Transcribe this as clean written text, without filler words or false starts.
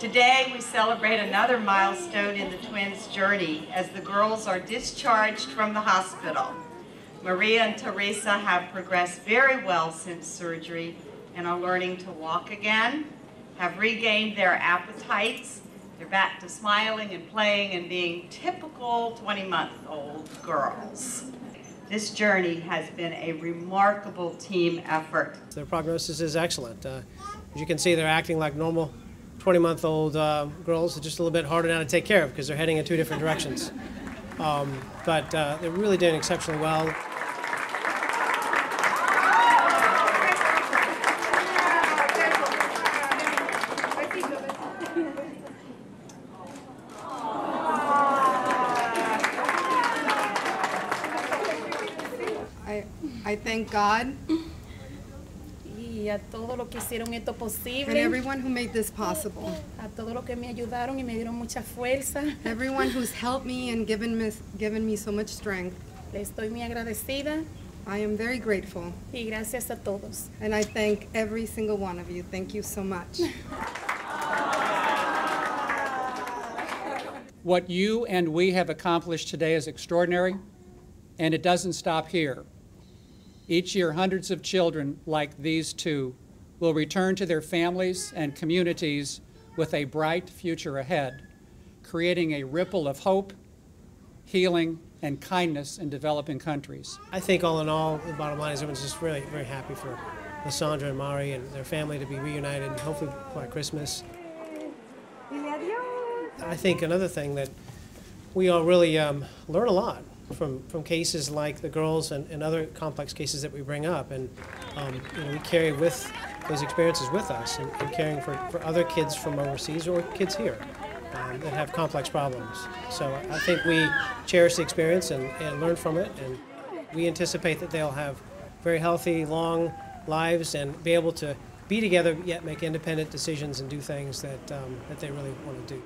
Today we celebrate another milestone in the twins' journey as the girls are discharged from the hospital. Maria and Teresa have progressed very well since surgery and are learning to walk again, have regained their appetites. They're back to smiling and playing and being typical 20-month-old girls. This journey has been a remarkable team effort. Their prognosis is excellent. As you can see, they're acting like normal 20-month-old girls. It's just a little bit harder now to take care of because they're heading in two different directions. But they're really doing exceptionally well. I thank God and everyone who made this possible. Everyone who's helped me and given me so much strength. I am very grateful. And I thank every single one of you. Thank you so much. What you and we have accomplished today is extraordinary, and it doesn't stop here. Each year, hundreds of children like these two will return to their families and communities with a bright future ahead, creating a ripple of hope, healing, and kindness in developing countries. I think all in all, the bottom line is everyone's just really very happy for Cassandra and Mari and their family to be reunited, hopefully by Christmas. I think another thing that we all really learn a lot from cases like the girls and other complex cases that we bring up, and we carry with those experiences with us and caring for other kids from overseas or kids here that have complex problems. So I think we cherish the experience and learn from it, and we anticipate that they'll have very healthy, long lives and be able to be together yet make independent decisions and do things that they really want to do.